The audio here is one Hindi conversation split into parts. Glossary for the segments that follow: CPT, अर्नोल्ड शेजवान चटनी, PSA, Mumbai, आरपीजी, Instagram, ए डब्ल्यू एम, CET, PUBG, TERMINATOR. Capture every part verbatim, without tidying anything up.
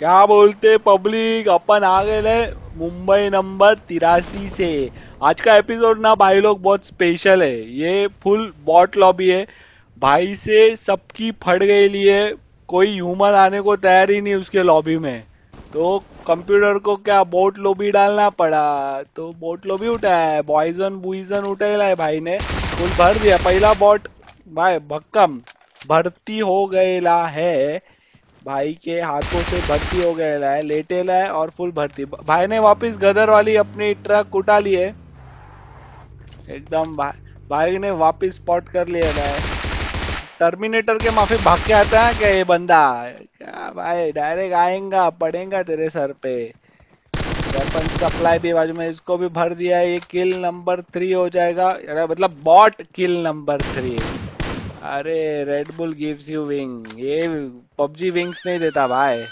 क्या बोलते पब्लिक, अपन आ गए मुंबई नंबर तिरासी से। आज का एपिसोड ना भाई लोग बहुत स्पेशल है, ये फुल बॉट लॉबी है भाई से, सबकी फट गई लिए, कोई ह्यूमन आने को तैयार ही नहीं उसके लॉबी में, तो कंप्यूटर को क्या बॉट लॉबी डालना पड़ा। तो बॉट लॉबी उठाया है, बॉयजन बुइजन उठेला है भाई ने, फुल भर दिया पहला बॉट भाई, भक्कम भर्ती हो गएला है भाई के हाथों से, भर्ती हो गएला है, लेटेला है और फुल भर्ती। भाई ने वापस गदर वाली अपनी ट्रक उठा ली है एकदम, भा, भाई ने वापस स्पॉट कर लिया है। टर्मिनेटर के माफी भाग के आता है क्या ये बंदा, क्या भाई डायरेक्ट आएगा पड़ेगा तेरे सर पे। वेपन सप्लाई भी बाजू में, इसको भी भर दिया है, ये किल नंबर थ्री हो जाएगा, मतलब बॉट किल नंबर थ्री। अरे Red Bull gives you wing, ये पबजी विंग्स नहीं देता भाई।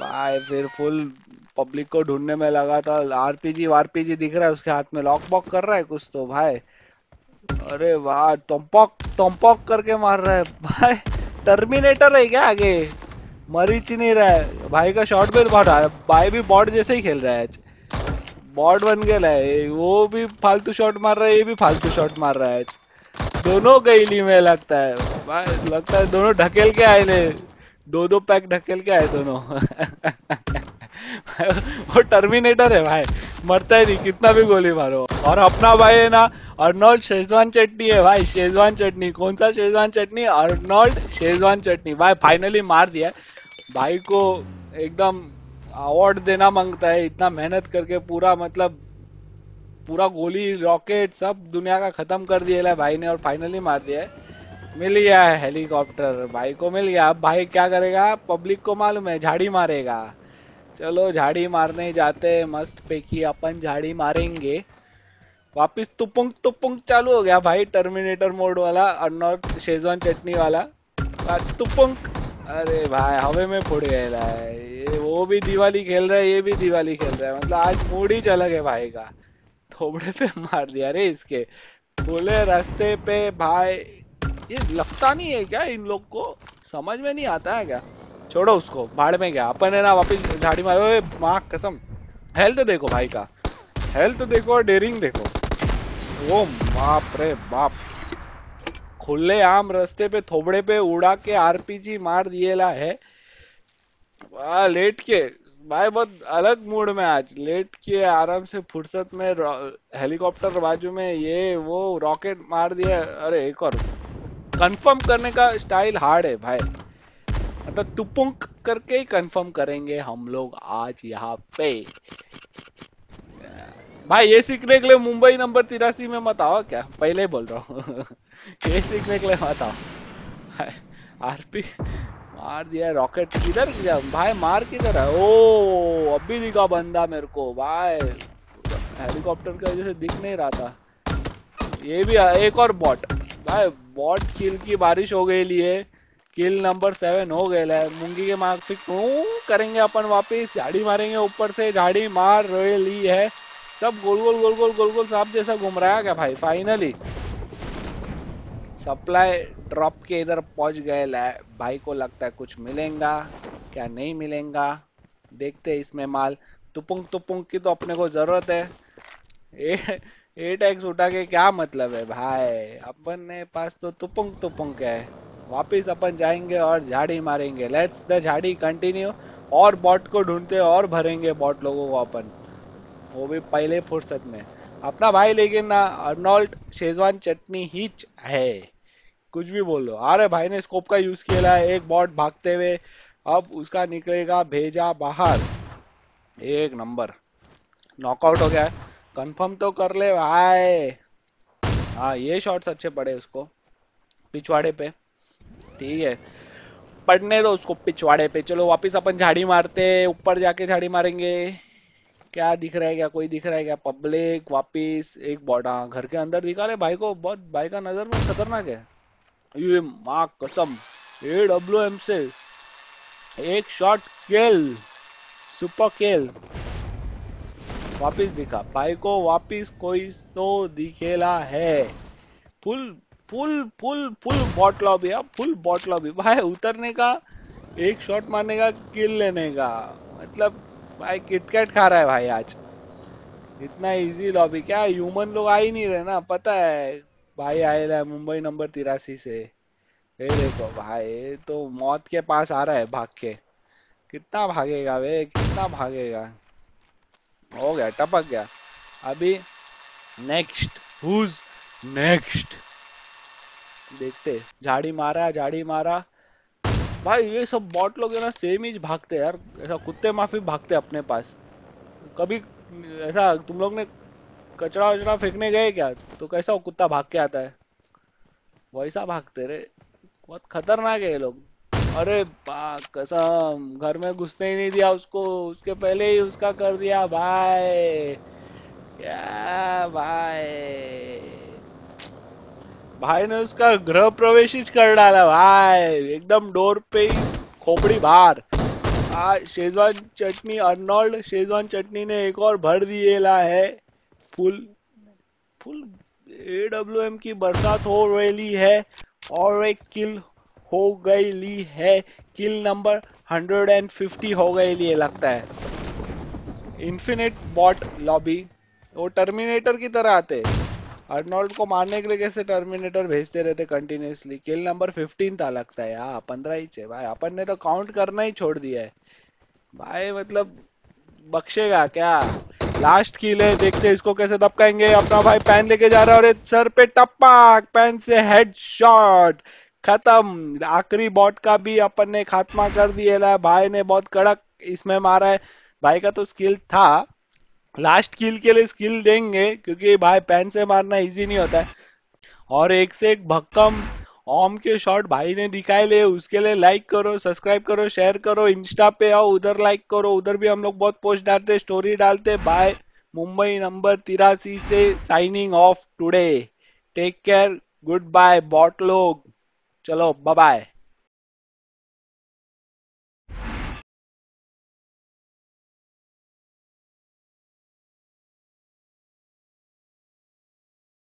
भाई फिर फुल पब्लिक को ढूंढने में लगा था, आरपीजी वारपीजी दिख रहा है उसके हाथ में, लॉक बॉक कर रहा है कुछ तो भाई। अरे वाह टोम्पॉक टोम्पॉक करके मार रहा है भाई, टर्मिनेटर है क्या आगे, मरीच नहीं रहा है भाई का शॉट भी बहुत है। भाई भी बॉट जैसे ही खेल रहा है, बॉट बन गया है, वो भी फालतू शॉट मार रहा है, ये भी फालतू शॉट मार रहा है, दोनों गैली में लगता है भाई, लगता है दोनों ढकेल के आए ने, दो दो पैक ढकेल के आए दोनों। वो टर्मिनेटर है भाई, मरता ही नहीं कितना भी गोली मारो। और अपना भाई है ना अर्नोल्ड शेजवान चटनी है भाई, शेजवान चटनी, कौन सा Schezwan chutney, अर्नोल्ड शेजवान चटनी भाई, फाइनली मार दिया भाई को, एकदम अवार्ड देना मांगता है, इतना मेहनत करके पूरा, मतलब पूरा गोली रॉकेट सब दुनिया का खत्म कर दिया है भाई ने, और फाइनली मार दिया है। मिल गया है हेलीकॉप्टर भाई को, मिल गया। अब भाई क्या करेगा, पब्लिक को मालूम है झाड़ी मारेगा, चलो झाड़ी मारने जाते, मस्त पेकी अपन झाड़ी मारेंगे। वापिस तुपुंग तुपुंग चालू हो गया भाई, टर्मिनेटर मोड वाला, अर्नोल्ड शेजवान चटनी वाला तुपुंग। अरे भाई हवे में फुट गया है ये, वो भी दिवाली खेल रहा है, ये भी दिवाली खेल रहा है, मतलब आज मूड ही चला गया भाई का, थोबड़े पे मार दिया रे इसके, बोले रास्ते पे भाई। ये लगता नहीं है क्या इन लोग को, समझ में नहीं आता है क्या, छोड़ो उसको भाड़ में गया अपन है ना, वापिस झाड़ी मारे। माँ कसम हेल्थ देखो भाई का, हेल्थ देखो और डेयरिंग देखो, वो बाप रे बाप, खुले आम रास्ते पे थोबड़े पे उड़ा के आरपीजी मार दिएला है वाह, लेट के भाई बहुत अलग मूड में आज, लेट के आराम से फुर्सत में हेलीकॉप्टर बाजू में ये वो रॉकेट मार दिया। अरे एक और कंफर्म करने का स्टाइल हार्ड है भाई, मतलब तुपुंक करके ही कंफर्म करेंगे हम लोग आज यहाँ पे भाई। ये सीखने के लिए मुंबई नंबर तिरासी में मत आओ, क्या पहले ही बोल रहा हूँ। ये सीखने के लिए मत आओ। आरपी मार दिया, रॉकेट किधर गया भाई, मार किधर है, ओ अभी दिखा बंदा मेरे को भाई, हेलीकॉप्टर की वजह से दिख नहीं रहा था। ये भी एक और बॉट भाई, बॉट किल की बारिश हो गई लिए, किल नंबर सेवन हो गया है। मुंगी के मार्ग से करेंगे अपन वापिस, झाड़ी मारेंगे ऊपर से, झाड़ी मार ली है, सब गोल गोल गोल गोल गोल गोल सांप जैसा घूम रहा है क्या भाई। फाइनली सप्लाई ड्रॉप के इधर पहुंच गए भाई को, लगता है कुछ मिलेगा क्या नहीं मिलेगा, देखते हैं इसमें माल। तुपुंग तुपुंग की तो अपने को जरूरत है, एट एक्स उठा के क्या मतलब है भाई, अपन ने पास तो तुपुंग तुपुंग है। वापिस अपन जाएंगे और झाड़ी मारेंगे, लेट्स द झाड़ी कंटिन्यू, और बॉट को ढूंढते और भरेंगे बॉट लोगों को अपन, वो भी पहले फुर्सत में। अपना भाई लेकिन ना अर्नोल्ड शेजवान चटनी हिच है, कुछ भी बोल लो। अरे भाई ने स्कोप का यूज किया है, एक बॉट भागते हुए, अब उसका निकलेगा भेजा बाहर, एक नंबर नॉकआउट हो गया है। कंफर्म तो कर ले भाई, हाँ ये शॉट्स अच्छे पड़े उसको पिछवाड़े पे, ठीक है पड़ने दो उसको पिछवाड़े पे। चलो वापस अपन झाड़ी मारते, ऊपर जाके झाड़ी मारेंगे, क्या दिख रहा है क्या, कोई दिख रहा है क्या पब्लिक। वापिस एक बॉटा घर के अंदर दिखा रहे भाई को, बहुत भाई का नजर में खतरनाक है ये, माँ कसम ए डब्ल्यू एम से एक शॉट किल, सुपर किल। वापिस दिखा भाई को, वापिस कोई तो दिखेला है, full full full full bot lobby, full bot lobby भाई, उतरने का एक शॉट मारने का, किल लेने का, मतलब भाई किटकैट खा रहा है भाई आज। इतना इजी लॉबी क्या, ह्यूमन लोग आ ही नहीं रहे ना। पता है भाई आएगा है मुंबई नंबर तिरासी से, ये देखो भाई तो मौत के पास आ रहा है भाग के। कितना भागेगा वे, कितना भागेगा। हो गया, टपक गया। अभी नेक्स्ट, हुज नेक्स्ट, देखते। झाड़ी मारा, झाड़ी मारा। भाई ये सब बॉट लोग है ना, सेम ही भागते यार, ऐसा कुत्ते माफी भागते अपने पास। कभी ऐसा तुम लोग ने कचरा वचरा फेंकने गए क्या, तो कैसा वो कुत्ता भाग के आता है, वैसा भागते रे। बहुत खतरनाक है ये लोग। अरे बाप कसम, घर में घुसने ही नहीं दिया उसको, उसके पहले ही उसका कर दिया भाई। क्या भाई, भाई ने उसका गृह प्रवेश ही कर डाला भाई, एकदम डोर पे ही खोपड़ी बाहर। आज Schezwan chutney, अर्नोल्ड शेजवान चटनी ने एक और भर दिएला है। Full full ए डब्ल्यू एम की बरसात हो रही है और एक किल हो गई ली है। किल नंबर एक सौ पचास हो गई लिए लगता है। इन्फिनिट बॉट लॉबी, वो टर्मिनेटर की तरह आते। अर्नोल्ड को मारने के लिए कैसे टर्मिनेटर भेजते रहते कंटिन्यूसली। किल नंबर फिफ्टीन था लगता है, यहाँ पंद्रह ही छे भाई। अपन ने तो काउंट करना ही छोड़ दिया है भाई, मतलब बख्शेगा क्या। लास्ट किल है, देखते इसको कैसे दबकाएंगे। अपना भाई पैन लेके जा रहा है और सर पे टपक, पैन से हेडशॉट, खत्म। आखिरी बॉट का भी अपन ने खात्मा कर दिया। भाई ने बहुत कड़क इसमें मारा है, भाई का तो स्किल था। लास्ट किल के लिए स्किल देंगे क्योंकि भाई पैन से मारना इजी नहीं होता है। और एक से एक भक्कम ओम के शॉट भाई ने दिखाए ले। उसके लिए लाइक करो, सब्सक्राइब करो, शेयर करो, इंस्टा पे आओ, उधर लाइक करो। उधर भी हम लोग बहुत पोस्ट डालते, स्टोरी डालते। बाय, मुंबई नंबर तिरासी से signing off today. Take care, good bye bot लोग, चलो बाय बाय।